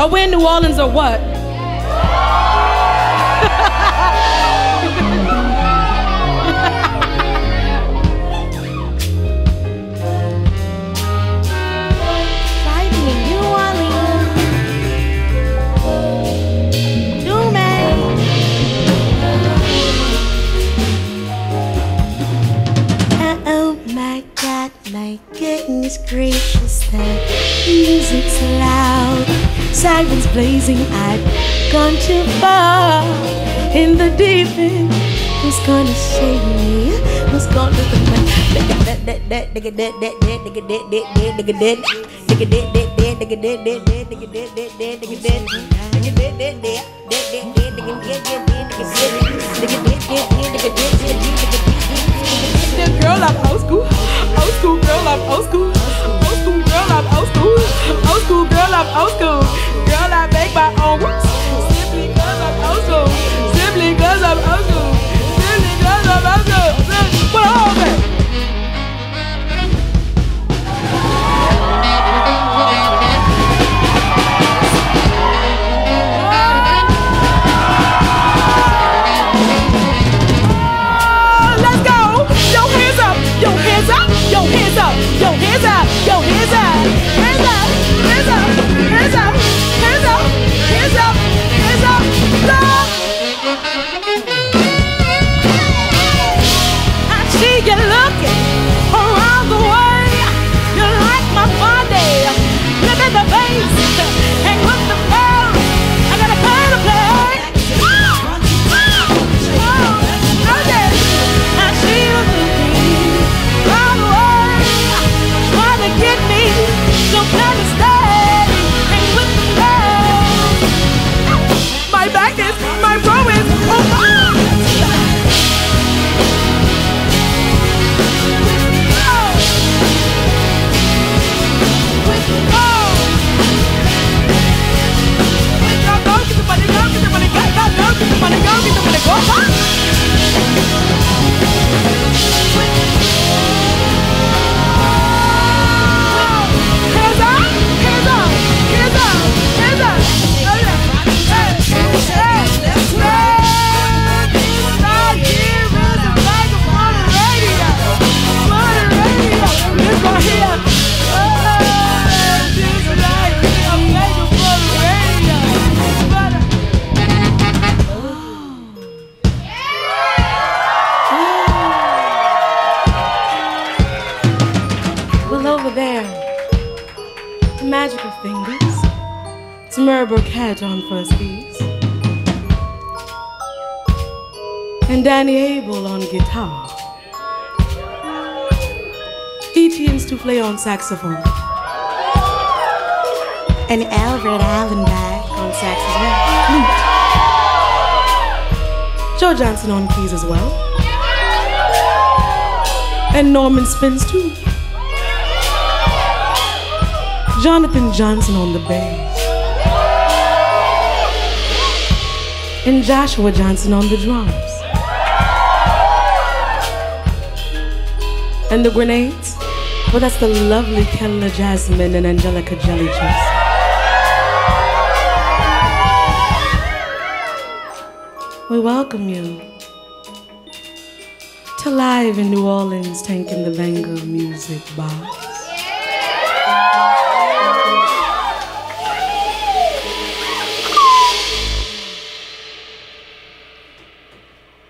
Are we in New Orleans or what? Sirens blazing, I've gone too far in the deep end. Who's gonna save me? Who's gonna look at me? The girl, I'm old school. there. The magic of fingers. It's Merrell Burkett on first keys. And Danny Abel on guitar. Etienne Stoufflet on saxophone. And Albert Allenback on sax as well. Joe Johnson on keys as well. And Norman Spence too. Jonathan Johnson on the bass. And Joshua Johnson on the drums. And the grenades? Well, that's the lovely Kayla Jasmine and Angelica Jelly Jess. We welcome you to live in New Orleans, Tank and the Bangas music box.